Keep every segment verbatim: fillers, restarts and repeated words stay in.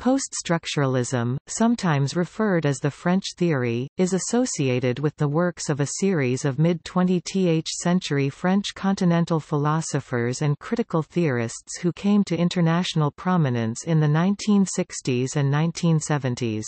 Post-structuralism, sometimes referred as the French theory, is associated with the works of a series of mid-twentieth century French continental philosophers and critical theorists who came to international prominence in the nineteen sixties and nineteen seventies.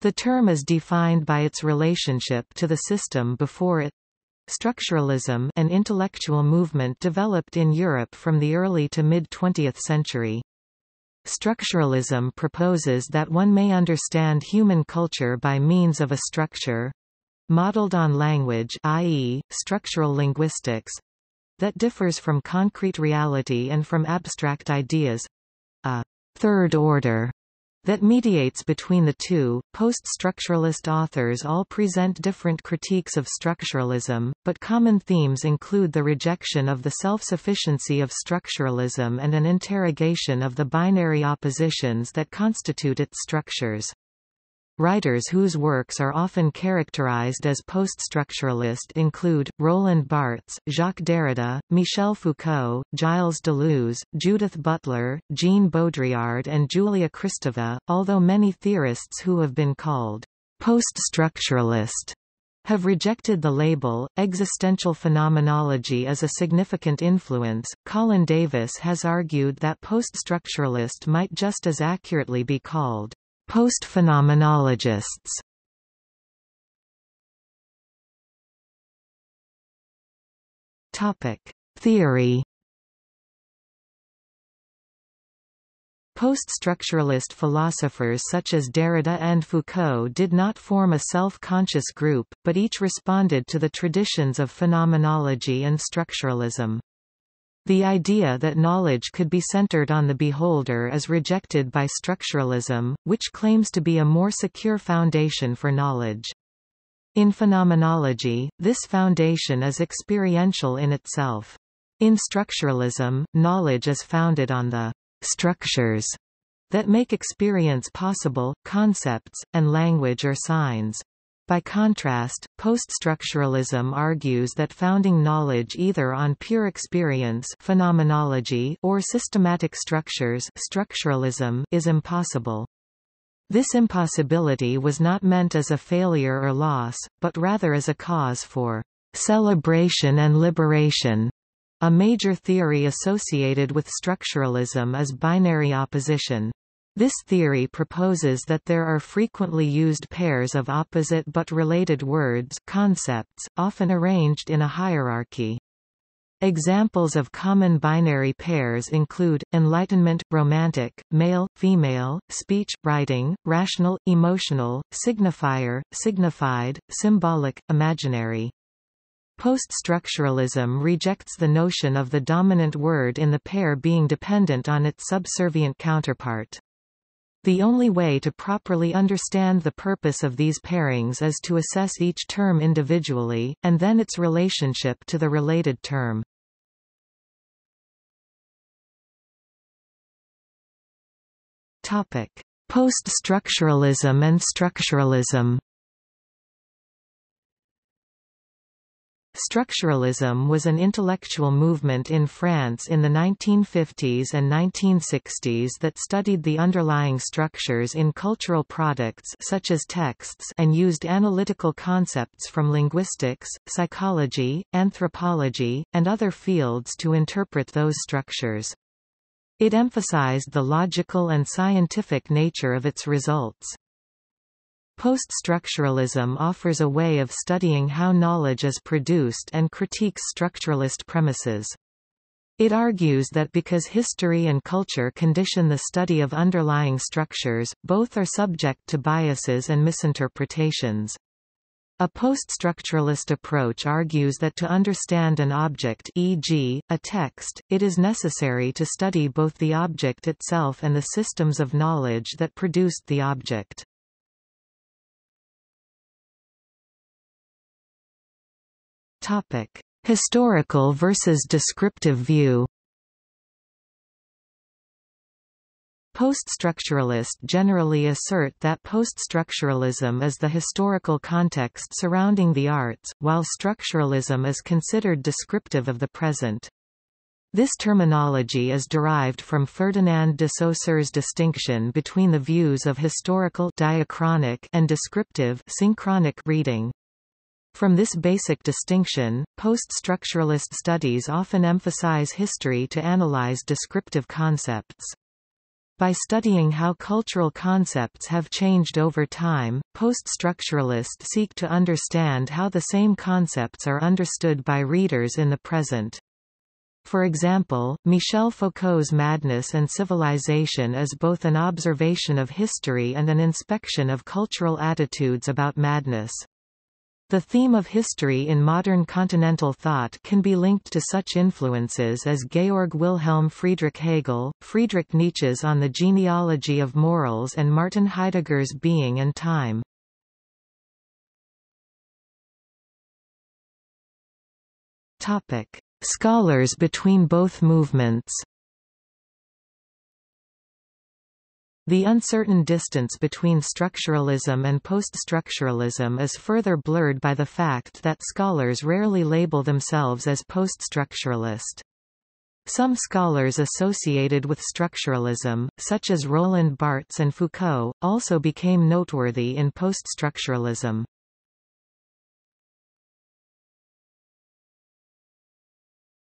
The term is defined by its relationship to the system before it. Structuralism, an intellectual movement developed in Europe from the early to mid-twentieth century. Structuralism proposes that one may understand human culture by means of a structure modeled on language, that is, structural linguistics, that differs from concrete reality and from abstract ideas, a third order that mediates between the two. Post-structuralist authors all present different critiques of structuralism, but common themes include the rejection of the self-sufficiency of structuralism and an interrogation of the binary oppositions that constitute its structures. Writers whose works are often characterized as post-structuralist include Roland Barthes, Jacques Derrida, Michel Foucault, Gilles Deleuze, Judith Butler, Jean Baudrillard, and Julia Kristeva, although many theorists who have been called post-structuralist have rejected the label. Existential phenomenology is a significant influence. Colin Davis has argued that post-structuralist might just as accurately be called post-phenomenologists. Topic: Theory. Post-structuralist philosophers such as Derrida and Foucault did not form a self-conscious group, but each responded to the traditions of phenomenology and structuralism. The idea that knowledge could be centered on the beholder is rejected by structuralism, which claims to be a more secure foundation for knowledge. In phenomenology, this foundation is experiential in itself. In structuralism, knowledge is founded on the structures that make experience possible, concepts, and language or signs. By contrast, post-structuralism argues that founding knowledge either on pure experience phenomenology or systematic structures structuralism is impossible. This impossibility was not meant as a failure or loss, but rather as a cause for celebration and liberation. A major theory associated with structuralism is binary opposition. This theory proposes that there are frequently used pairs of opposite but related words, concepts, often arranged in a hierarchy. Examples of common binary pairs include enlightenment, romantic, male, female, speech, writing, rational, emotional, signifier, signified, symbolic, imaginary. Post-structuralism rejects the notion of the dominant word in the pair being dependent on its subservient counterpart. The only way to properly understand the purpose of these pairings is to assess each term individually, and then its relationship to the related term. Post-structuralism and structuralism. Structuralism was an intellectual movement in France in the nineteen fifties and nineteen sixties that studied the underlying structures in cultural products such as texts and used analytical concepts from linguistics, psychology, anthropology, and other fields to interpret those structures. It emphasized the logical and scientific nature of its results. Post-structuralism offers a way of studying how knowledge is produced and critiques structuralist premises. It argues that because history and culture condition the study of underlying structures, both are subject to biases and misinterpretations. A post-structuralist approach argues that to understand an object, for example, a text, it is necessary to study both the object itself and the systems of knowledge that produced the object. Topic: Historical versus descriptive view. Post-structuralists generally assert that post-structuralism is the historical context surrounding the arts, while structuralism is considered descriptive of the present. This terminology is derived from Ferdinand de Saussure's distinction between the views of historical diachronic and descriptive synchronic reading. From this basic distinction, post-structuralist studies often emphasize history to analyze descriptive concepts. By studying how cultural concepts have changed over time, post-structuralists seek to understand how the same concepts are understood by readers in the present. For example, Michel Foucault's Madness and Civilization is both an observation of history and an inspection of cultural attitudes about madness. The theme of history in modern continental thought can be linked to such influences as Georg Wilhelm Friedrich Hegel, Friedrich Nietzsche's On the Genealogy of Morals, and Martin Heidegger's Being and Time. Topic: Scholars between both movements. The uncertain distance between structuralism and post-structuralism is further blurred by the fact that scholars rarely label themselves as post-structuralist. Some scholars associated with structuralism, such as Roland Barthes and Foucault, also became noteworthy in post-structuralism.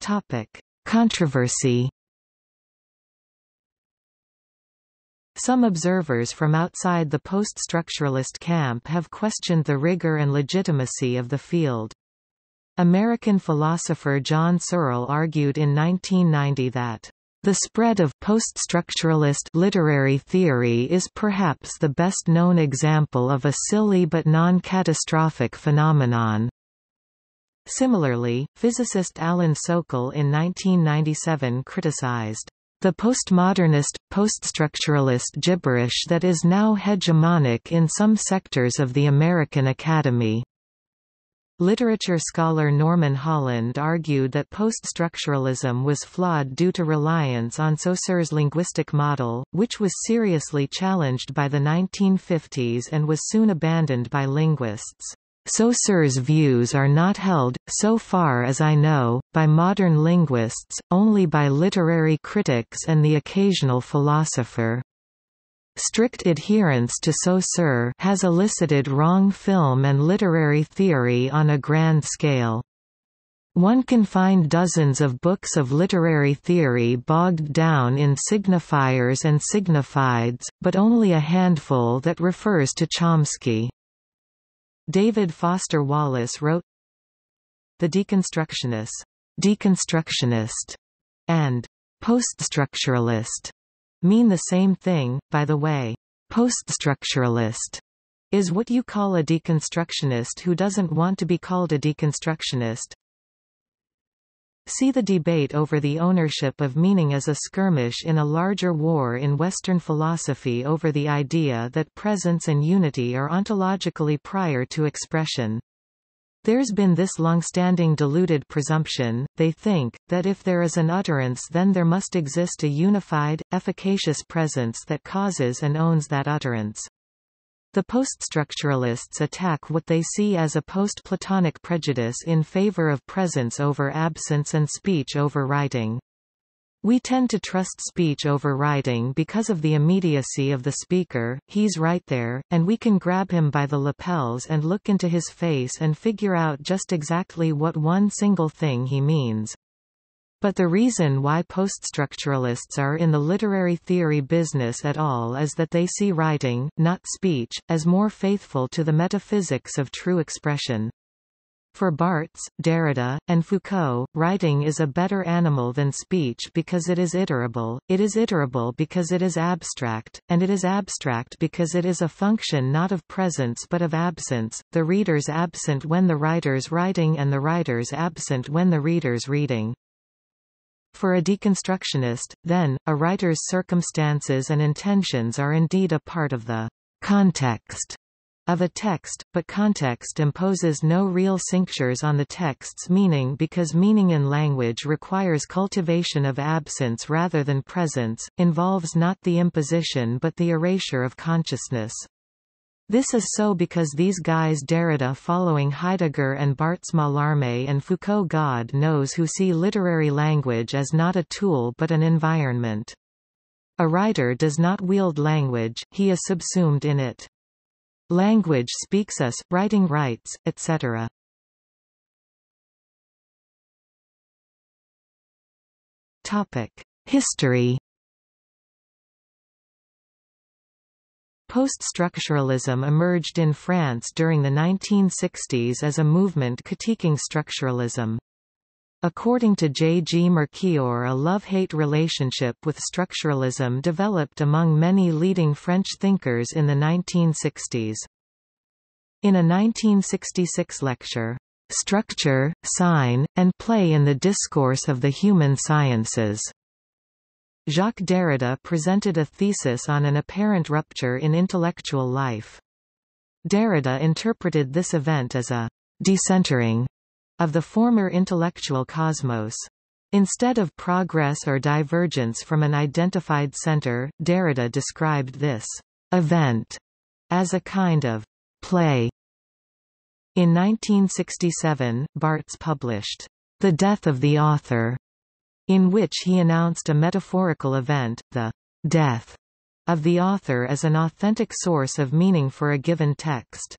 Topic: Controversy. Some observers from outside the post-structuralist camp have questioned the rigor and legitimacy of the field. American philosopher John Searle argued in nineteen ninety that, "The spread of post-structuralist literary theory is perhaps the best-known example of a silly but non-catastrophic phenomenon." Similarly, physicist Alan Sokal in nineteen ninety-seven criticized the postmodernist, poststructuralist gibberish that is now hegemonic in some sectors of the American academy. Literature scholar Norman Holland argued that poststructuralism was flawed due to reliance on Saussure's linguistic model, which was seriously challenged by the nineteen fifties and was soon abandoned by linguists. Saussure's views are not held, so far as I know, by modern linguists, only by literary critics and the occasional philosopher. Strict adherence to Saussure has elicited wrong film and literary theory on a grand scale. One can find dozens of books of literary theory bogged down in signifiers and signifieds, but only a handful that refers to Chomsky. David Foster Wallace wrote, "The deconstructionist, deconstructionist, and poststructuralist mean the same thing, by the way. Poststructuralist is what you call a deconstructionist who doesn't want to be called a deconstructionist." See the debate over the ownership of meaning as a skirmish in a larger war in Western philosophy over the idea that presence and unity are ontologically prior to expression. There's been this long-standing deluded presumption, they think, that if there is an utterance then there must exist a unified, efficacious presence that causes and owns that utterance. The poststructuralists attack what they see as a post-Platonic prejudice in favor of presence over absence and speech over writing. "We tend to trust speech over writing because of the immediacy of the speaker, he's right there, and we can grab him by the lapels and look into his face and figure out just exactly what one single thing he means." But the reason why poststructuralists are in the literary theory business at all is that they see writing, not speech, as more faithful to the metaphysics of true expression. For Barthes, Derrida, and Foucault, writing is a better animal than speech because it is iterable, it is iterable because it is abstract, and it is abstract because it is a function not of presence but of absence, the reader's absent when the writer's writing and the writer's absent when the reader's reading. For a deconstructionist, then, a writer's circumstances and intentions are indeed a part of the context of a text, but context imposes no real cinctures on the text's meaning because meaning in language requires cultivation of absence rather than presence, involves not the imposition but the erasure of consciousness. This is so because these guys Derrida following Heidegger and Barthes Mallarmé and Foucault God knows who see literary language as not a tool but an environment. A writer does not wield language, he is subsumed in it. Language speaks us, writing writes, et cetera. History. Post-structuralism emerged in France during the nineteen sixties as a movement critiquing structuralism. According to J G Mercier, a love-hate relationship with structuralism developed among many leading French thinkers in the nineteen sixties. In a nineteen sixty-six lecture, "Structure, Sign, and Play in the Discourse of the Human Sciences," Jacques Derrida presented a thesis on an apparent rupture in intellectual life. Derrida interpreted this event as a decentering of the former intellectual cosmos. Instead of progress or divergence from an identified center, Derrida described this event as a kind of play. In nineteen sixty-seven, Barthes published The Death of the Author, in which he announced a metaphorical event, the death of the author as an authentic source of meaning for a given text.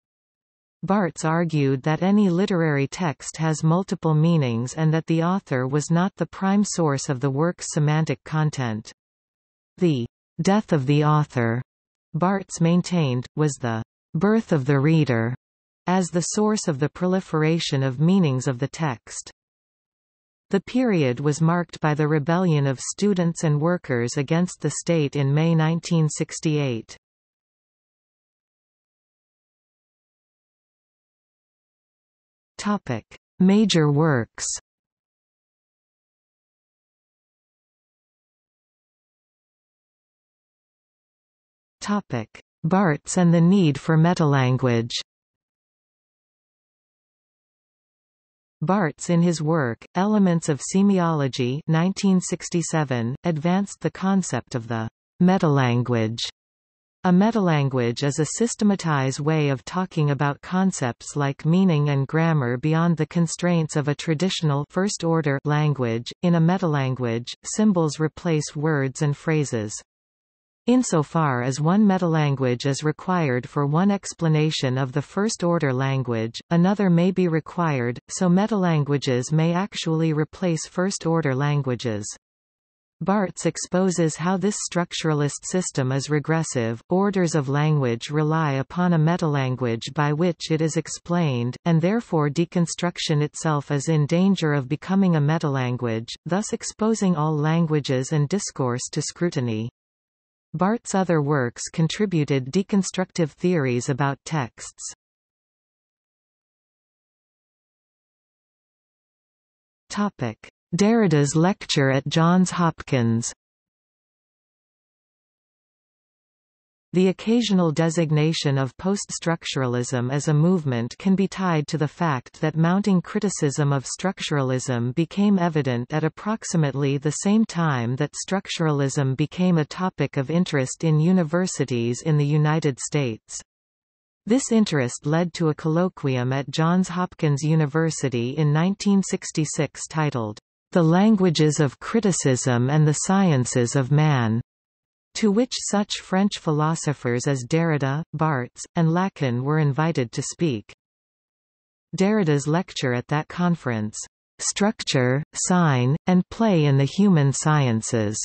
Barthes argued that any literary text has multiple meanings and that the author was not the prime source of the work's semantic content. The death of the author, Barthes maintained, was the birth of the reader, as the source of the proliferation of meanings of the text. The period was marked by the rebellion of students and workers against the state in May nineteen sixty-eight. Topic: Major works. Topic: Barthes and the Need for Metalanguage. Barthes in his work, Elements of Semiology nineteen sixty-seven, advanced the concept of the metalanguage. A metalanguage is a systematized way of talking about concepts like meaning and grammar beyond the constraints of a traditional first-order language. In a metalanguage, symbols replace words and phrases. Insofar as one metalanguage is required for one explanation of the first-order language, another may be required, so metalanguages may actually replace first-order languages. Barthes exposes how this structuralist system is regressive. Orders of language rely upon a metalanguage by which it is explained, and therefore deconstruction itself is in danger of becoming a metalanguage, thus exposing all languages and discourse to scrutiny. Barthes' other works contributed deconstructive theories about texts. Topic: Derrida's lecture at Johns Hopkins. The occasional designation of post-structuralism as a movement can be tied to the fact that mounting criticism of structuralism became evident at approximately the same time that structuralism became a topic of interest in universities in the United States. This interest led to a colloquium at Johns Hopkins University in nineteen sixty-six titled, "The Languages of Criticism and the Sciences of Man," to which such French philosophers as Derrida, Barthes, and Lacan were invited to speak. Derrida's lecture at that conference, "Structure, Sign, and Play in the Human Sciences,"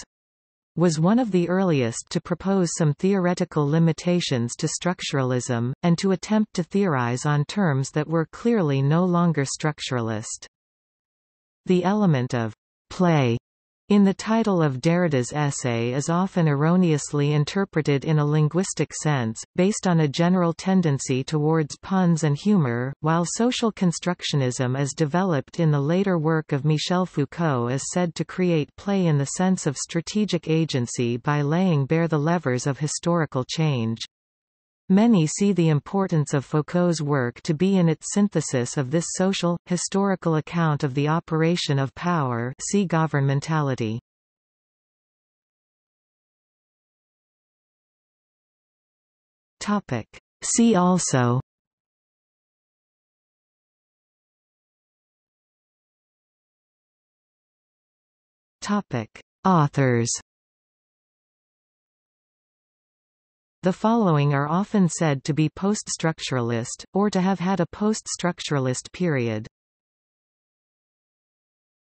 was one of the earliest to propose some theoretical limitations to structuralism, and to attempt to theorize on terms that were clearly no longer structuralist. The element of play in the title of Derrida's essay is often erroneously interpreted in a linguistic sense, based on a general tendency towards puns and humor, while social constructionism as developed in the later work of Michel Foucault is said to create play in the sense of strategic agency by laying bare the levers of historical change. Many see the importance of Foucault's work to be in its synthesis of this social, historical account of the operation of power, see governmentality. See also Topic: Authors. The following are often said to be post-structuralist, or to have had a post-structuralist period.